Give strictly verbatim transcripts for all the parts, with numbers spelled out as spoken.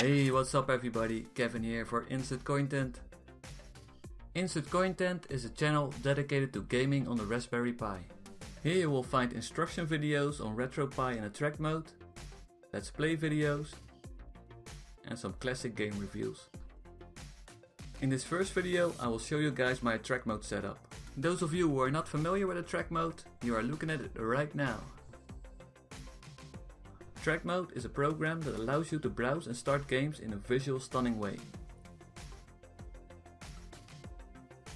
Hey, what's up everybody, Kevin here for Insert Cointent. Insert Cointent is a channel dedicated to gaming on the Raspberry Pi. Here you will find instruction videos on RetroPie and Attract-Mode, Let's Play videos and some classic game reviews. In this first video I will show you guys my Attract-Mode setup. Those of you who are not familiar with Attract-Mode, you are looking at it right now. Attract-Mode is a program that allows you to browse and start games in a visual, stunning way.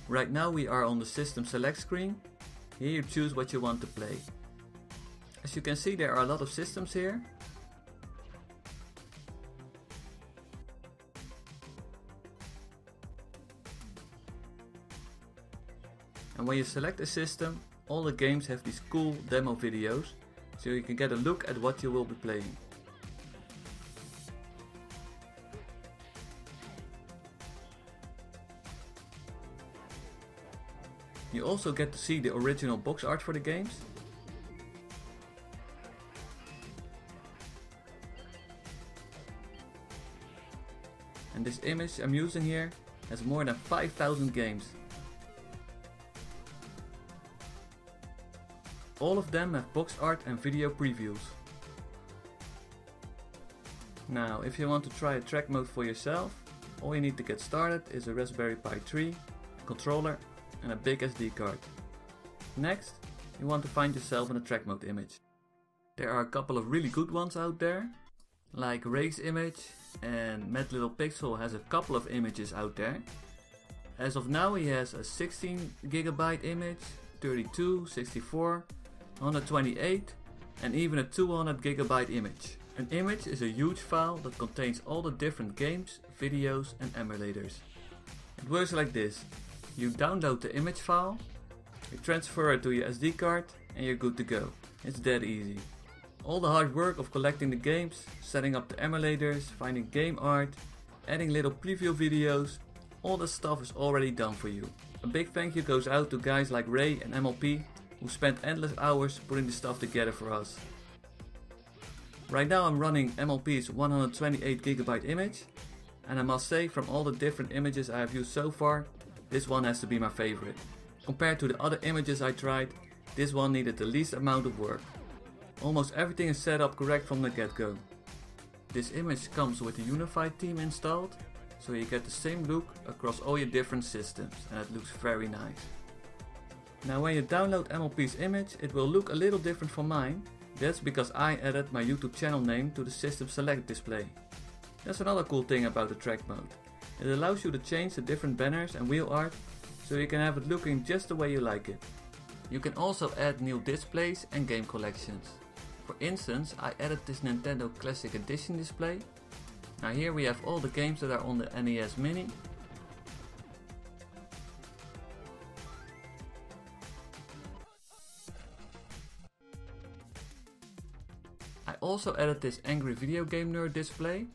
Right now we are on the system select screen. Here you choose what you want to play. As you can see, there are a lot of systems here. And when you select a system, all the games have these cool demo videos, so you can get a look at what you will be playing. You also get to see the original box art for the games. And this image I'm using here has more than five thousand games. All of them have box art and video previews. Now, if you want to try Attract-Mode for yourself, all you need to get started is a Raspberry Pi three, a controller and a big S D card. Next, you want to find yourself an Attract-Mode image. There are a couple of really good ones out there, like Ray's image, and Mad Little Pixel has a couple of images out there. As of now he has a sixteen gigabyte image, thirty-two, sixty-four, one hundred twenty-eight and even a two hundred gigabyte image. An image is a huge file that contains all the different games, videos and emulators. It works like this: you download the image file, you transfer it to your S D card and you're good to go. It's that easy. All the hard work of collecting the games, setting up the emulators, finding game art, adding little preview videos, all the stuff is already done for you. A big thank you goes out to guys like Ray and M L P, who spent endless hours putting this stuff together for us. Right now I'm running M L P's one hundred twenty-eight gigabyte image, and I must say, from all the different images I have used so far, this one has to be my favorite. Compared to the other images I tried, this one needed the least amount of work. Almost everything is set up correct from the get-go. This image comes with the unified theme installed, so you get the same look across all your different systems, and it looks very nice. Now when you download M L P's image, it will look a little different from mine. That's because I added my YouTube channel name to the system select display. That's another cool thing about Attract-Mode. It allows you to change the different banners and wheel art, so you can have it looking just the way you like it. You can also add new displays and game collections. For instance, I added this Nintendo Classic Edition display. Now here we have all the games that are on the N E S Mini. I also added this Angry Video Game Nerd display.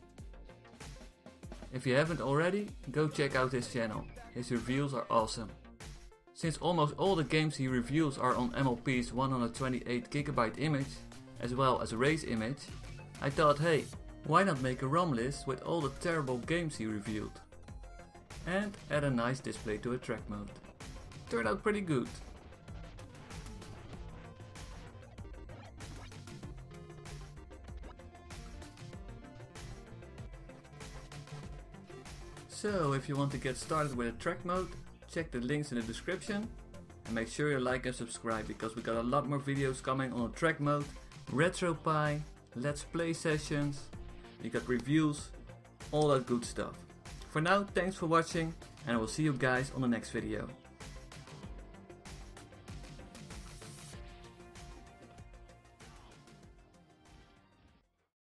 If you haven't already, go check out his channel. His reviews are awesome. Since almost all the games he reviews are on M L P's one hundred twenty-eight gigabyte image, as well as Ray's image, I thought, hey, why not make a ROM list with all the terrible games he reviewed? And add a nice display to Attract-Mode. Turned out pretty good. So if you want to get started with Attract-Mode, check the links in the description and make sure you like and subscribe, because we got a lot more videos coming on Attract-Mode, RetroPie, Let's Play sessions, you got reviews, all that good stuff. For now, thanks for watching and I will see you guys on the next video.